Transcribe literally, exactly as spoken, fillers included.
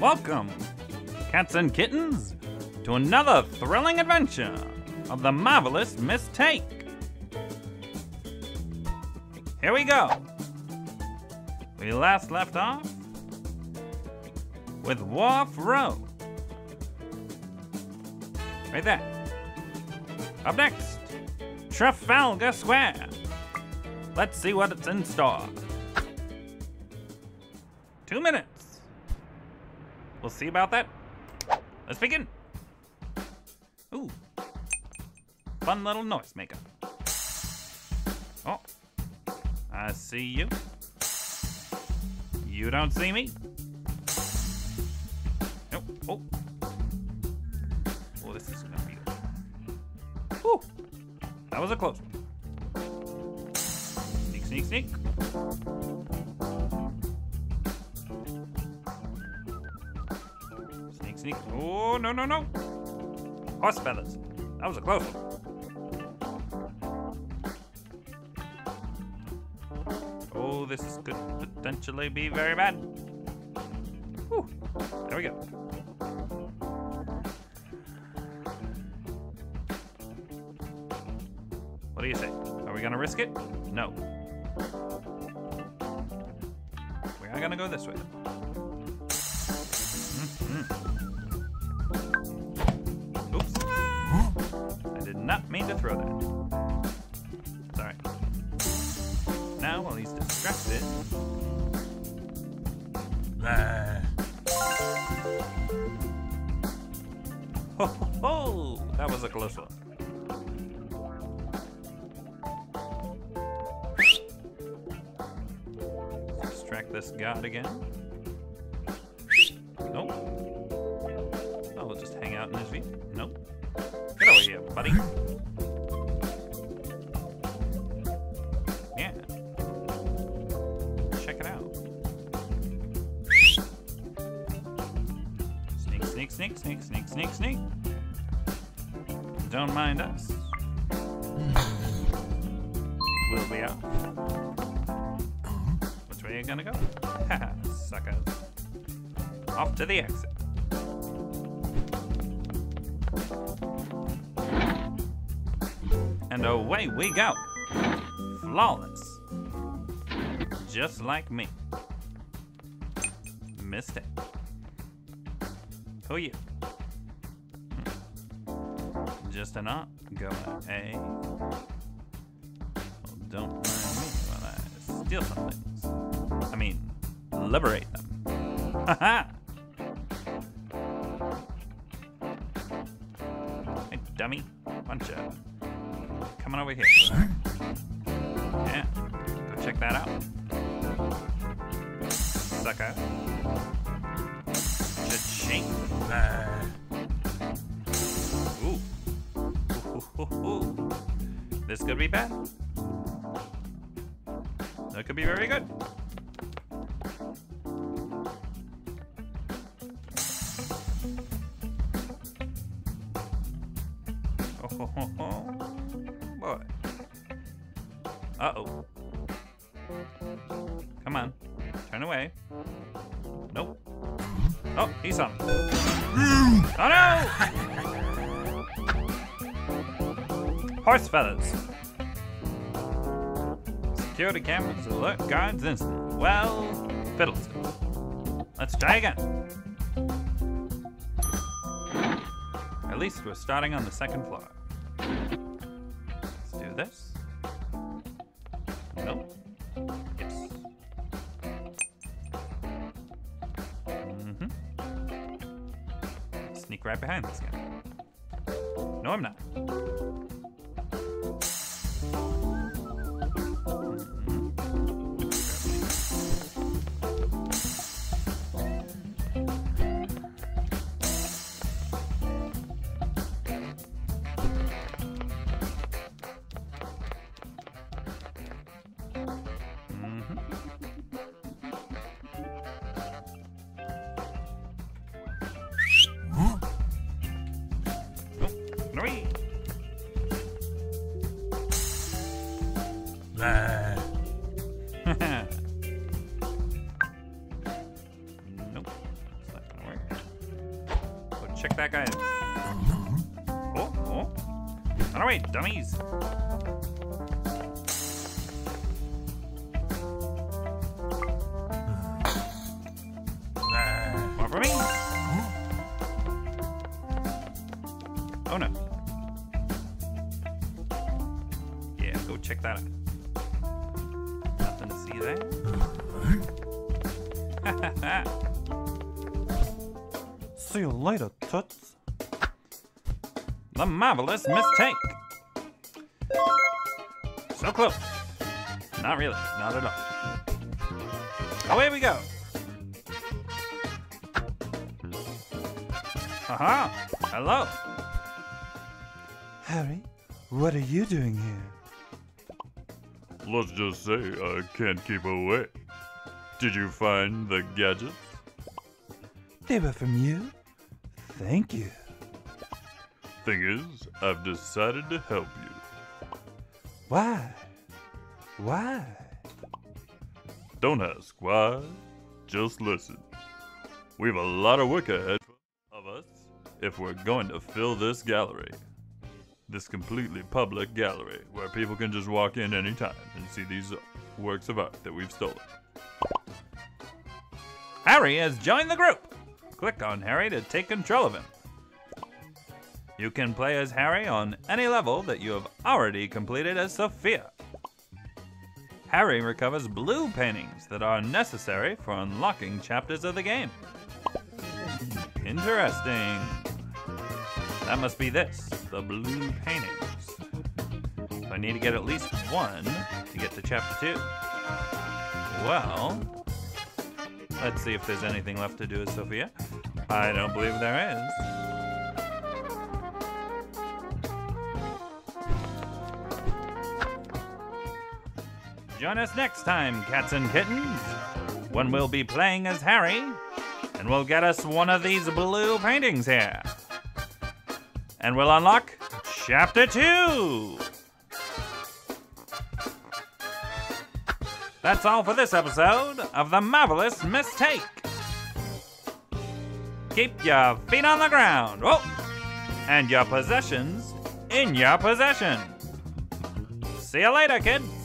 Welcome, cats and kittens, to another thrilling adventure of The Marvelous Miss Take. Here we go. We last left off with Wharf Row. Right there. Up next, Trafalgar Square. Let's see what it's in store. Two minutes. We'll see about that. Let's begin. Ooh. Fun little noise maker. Oh. I see you. You don't see me. Nope. Oh. Oh, this is gonna be good. Ooh. That was a close one. Sneak, sneak, sneak. Sneak. Oh, no, no, no. Horse feathers. That was a close one. Oh, this could potentially be very bad. Whew. There we go. What do you say? Are we gonna risk it? No. We are gonna go this way. Not mean to throw that. It's alright. Now, while he's distracted. Ah. Ho ho ho! That was a close one. Distract this guard again. Nope. Oh, we'll just hang out in his feet. Nope. Get over here, buddy. Yeah. Check it out. Sneak, sneak, sneak, sneak, sneak, sneak, sneak. Don't mind us. We'll be out. Which way are you gonna go? Haha, suckers. Off to the exit. And away we go. Flawless. Just like me. Mistake. Who you? Just an aunt going, hey. Well, don't mind me while I steal some things. I mean, liberate them. Ha ha! Hey, dummy. Bunch of. Coming over here. Yeah, go check that out. Sucker. Cha-ching. Uh. Ooh. Ooh, ooh, ooh, ooh. This could be bad. That could be very good. Oh, ho, ho, ho. Boy. Uh-oh. Come on. Turn away. Nope. Oh, he saw me. Oh no! Horse feathers. Security cameras alert guards instantly. Well, fiddlesticks. Let's try again. At least we're starting on the second floor. This? Nope. Yes. Mm-hmm. Sneak right behind this guy. No, I'm not. that guy. Oh, oh. Run away, dummies. One for me. Oh, no. Yeah, go check that out. See you later, toots. The Marvelous Miss Take. So close. Not really. Not at all. Away we go. Haha. Uh-huh. Hello. Harry, what are you doing here? Let's just say I can't keep away. Did you find the gadgets? They were from you. Thank you. Thing is, I've decided to help you. Why? Why? Don't ask why. Just listen. We've a lot of work ahead of us if we're going to fill this gallery. This completely public gallery where people can just walk in anytime and see these works of art that we've stolen. Harry has joined the group. Click on Harry to take control of him. You can play as Harry on any level that you have already completed as Sophia. Harry recovers blue paintings that are necessary for unlocking chapters of the game. Interesting. That must be this, the blue paintings. So I need to get at least one to get to chapter two. Well, let's see if there's anything left to do with Sophia. I don't believe there is. Join us next time, cats and kittens, when we'll be playing as Harry, and we'll get us one of these blue paintings here. And we'll unlock chapter two. That's all for this episode of The Marvelous Miss Take. Keep your feet on the ground, oh, and your possessions in your possession. See you later, kid.